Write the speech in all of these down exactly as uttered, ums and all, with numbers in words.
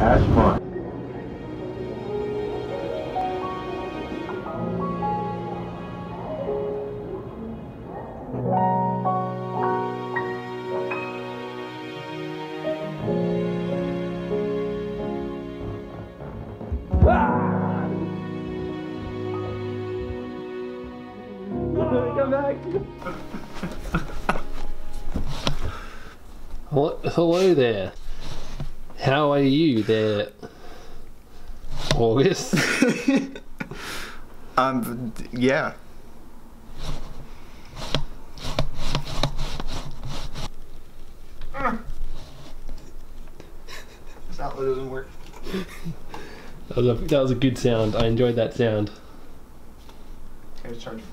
Ashmore. Come back. What? Hello there. How are you there, August? um, yeah. This outlet doesn't work. That was a, that was a good sound. I enjoyed that sound. Here's charging.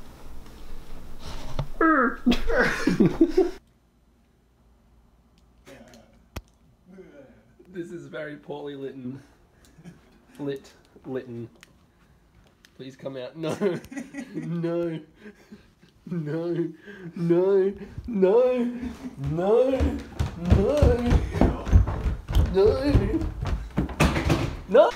This is very poorly litten. Lit. Litten. Please come out. No. No. No. No. No. No. No. No. No.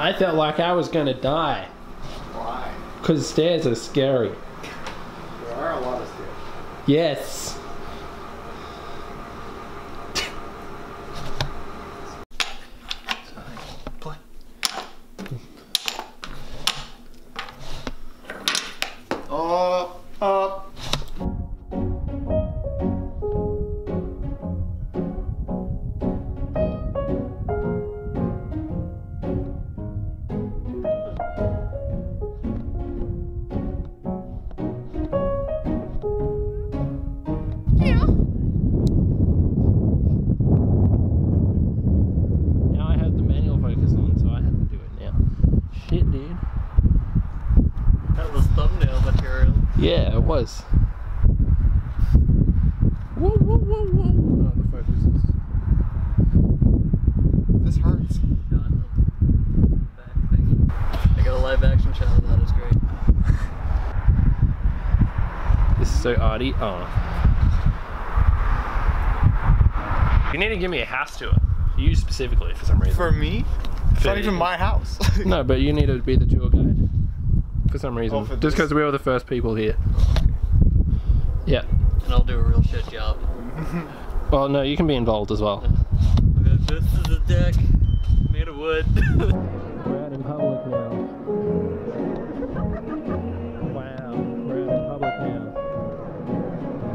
I felt like I was gonna die. Why? Because stairs are scary. There are a lot of stairs. Yes. Play. Oh, oh. Shit, dude. That was thumbnail material. Yeah, it was. Whoa, whoa, whoa, whoa. Oh, the focus is... This hurts. No, I know. Back thing. I got a live action channel, that is great. This is so Artie. Oh. You need to give me a house tour. You specifically, for some reason. For me? It's not even my house. No, but you need to be the tour guide for some reason. Oh, for just because we were the first people here. Oh, okay. Yeah. And I'll do a real shit job. Well, no, you can be involved as well. Okay, this is a deck made of wood. We're out in public now. Wow, we're out in public now.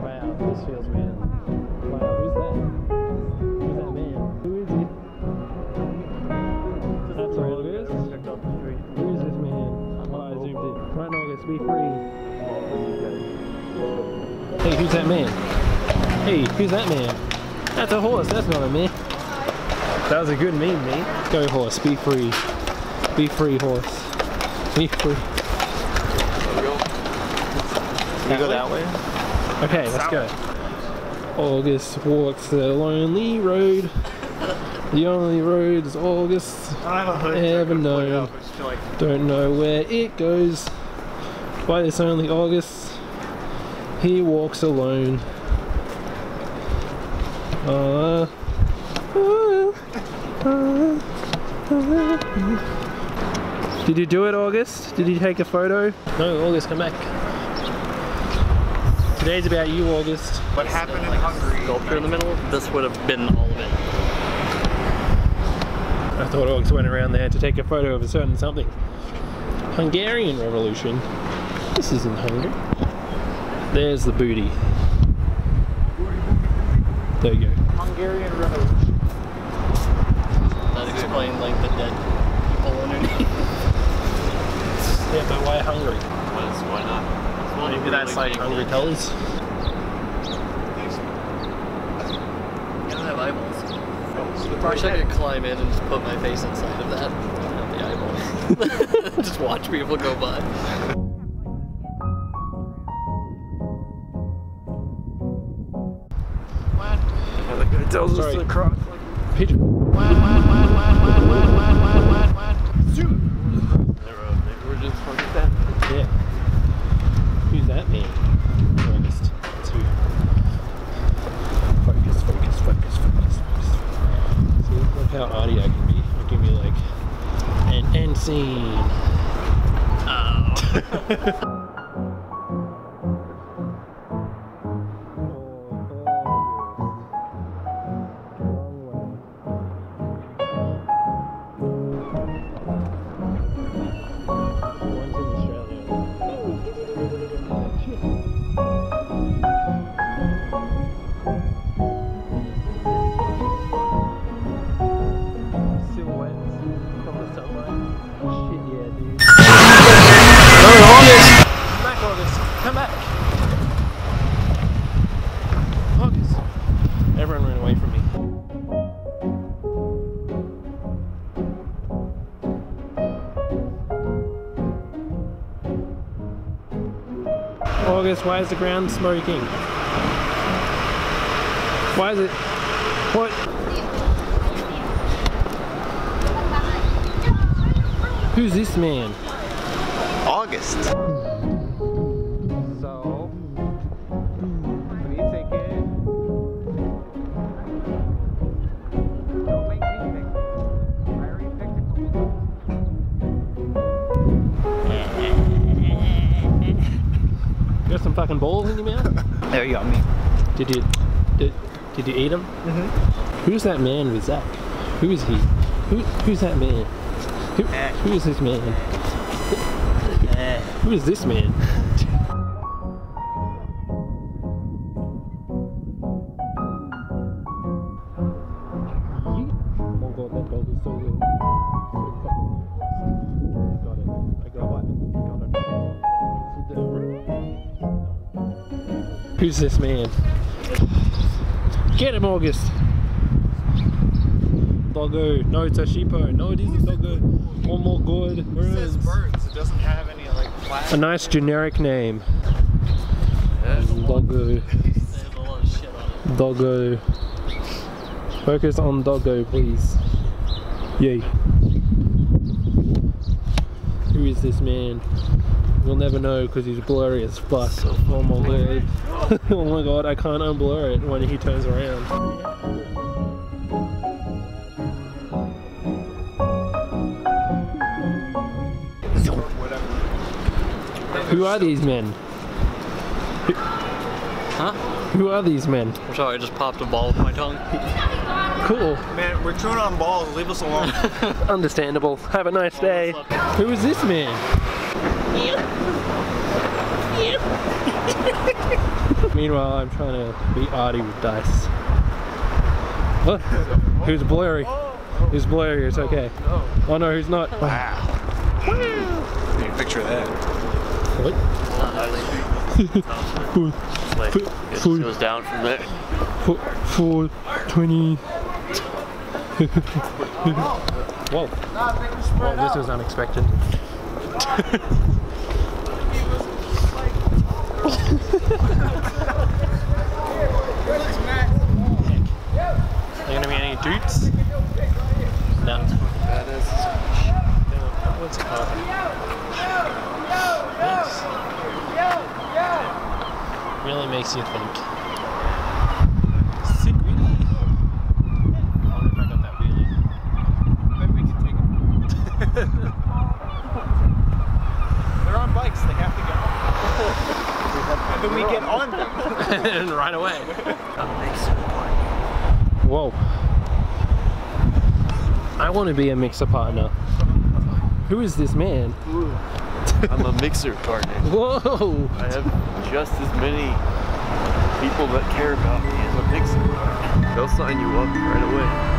Wow, this feels weird. Wow, who's that? Who's that man? Who is he? Be free. Hey, who's that man? Hey, who's that man? That's a horse, that's not a man. That was a good meme, man. Go horse, be free. Be free, horse. Be free. Can you go that way? Okay, let's go. August walks the lonely road. The only road is August ever known. Don't know where it goes. Why it's only August, he walks alone. Uh, uh, uh, uh. Did you do it, August? Did you take a photo? No, August, come back. Today's about you, August. What happened in Hungary? Sculpture in the middle? This would have been all of it. I thought August went around there to take a photo of a certain something. Hungarian Revolution. This isn't Hungary. There's the booty. There you go. Hungarian Revolution. That explains like the dead people underneath. Yeah, but why Hungary? Because why not? Well, maybe that's like Hungary colors. I don't have eyeballs. I probably should climb in and just put my face inside of that. I don't have the eyeballs. Just watch people go by. Tells us to cross like pigeon. We're just fucking that. Yeah. Crime scene. Oh. August, why is the ground smoking? Why is it? What? Who's this man? August. So, what do you think, Ed? Don't make me pick. I already picked a couple. You got some fucking balls in your mouth? They're yummy. Did you did, did you eat them? Mm-hmm. Who's that man with Zach? Who is he? Who who's that man? Who, who is this man? Who is this man? Who's this man? Get him, August! Doggo, no, it's a sheepo. No, it isn't doggo. One more good. It says birds, it doesn't have any like flags. A nice generic name. Doggo. Doggo. Focus on doggo, please. Yay. Who is this man? You'll never know because he's blurry as fuck. So oh my word. Oh my god, I can't unblur it when he turns around. Who are these men? Who huh? Who are these men? I'm sorry, I just popped a ball with my tongue. Cool. Man, we're chewing on balls, leave us alone. Understandable. Have a nice day. Who is this man? Meanwhile, I'm trying to beat Artie with dice. Oh, who's blurry? Who's blurry? It's okay. Oh no, who's not? Wow. Can you picture that? What? It goes down from there. Four, twenty. Whoa. Well, this is unexpected. Are there gonna be any dudes? No. That is. What's it called? Nice. Really makes you think. Sick wheelie. I wonder if I got that wheelie. Maybe we can take it. They're on bikes. They have to go. Can we get on them? And right away. Whoa. I want to be a mixer partner. Who is this man? I'm a mixer partner. Whoa! I have just as many people that care about me as a mixer. They'll sign you up right away.